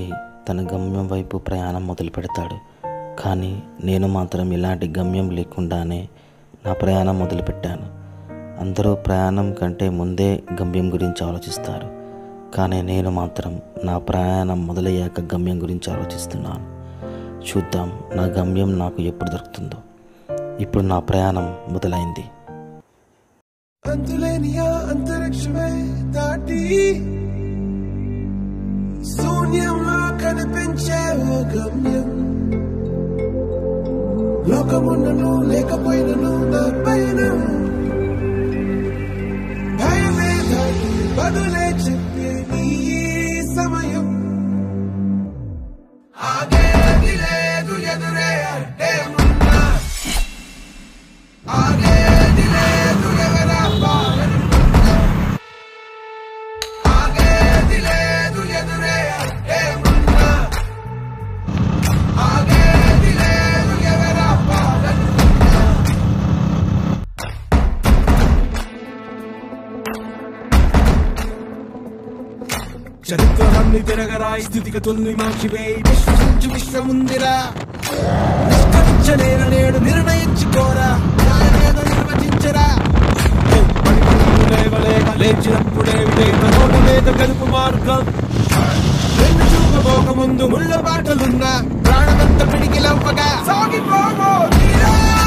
మనిషి తన గమ్యం వైపు ప్రయాణం మొదలు పెడతాడు. కానీ నేను మాత్రం ఇలాంటి గమ్యం లేకుండానే నా ప్రయాణం మొదలుపెట్టాను. అందరూ ప్రయాణం కంటే ముందే గమ్యం గురించి ఆలోచిస్తారు, కానీ నేను మాత్రం నా ప్రయాణం మొదలయ్యాక గమ్యం గురించి ఆలోచిస్తున్నాను. చూద్దాం నా గమ్యం నాకు ఎప్పుడు దొరుకుతుందో. ఇప్పుడు నా ప్రయాణం మొదలైంది. శూన్యంలో కనిపించే ఓ గమ్యం, లోకమున్నను లేకపోయినను నా పైన భయమే బదులే చెప్పే నీ సమయం. ఆగే అది లేదు ఎదురే అంటే ఉన్నా, ఆగే అది లేదు ఎవరా పాలనుకున్నా, ఆగే అది లేదు ఎదురే అంటే ఉన్నా, ఆగే అది లేదు ఎవరా పాలనుకున్నా. చరిత్రవన్నీ తిరగరాయి స్థితిగతుల్ని మార్చివే, విశ్వసించు విశ్వముందిరా, నిష్కరించలేను నేడు నిర్ణయించుకోరా, నాయనేదో నిర్వచించరా. లేవలేక లేచినప్పుడే వివేకమోకమేత కలుపు మార్గం, రెండు చూపబోక ముందు ముళ్ళ బాటలున్నా ప్రాణమంత పిడికి లవ్వగా సాగిపోమో.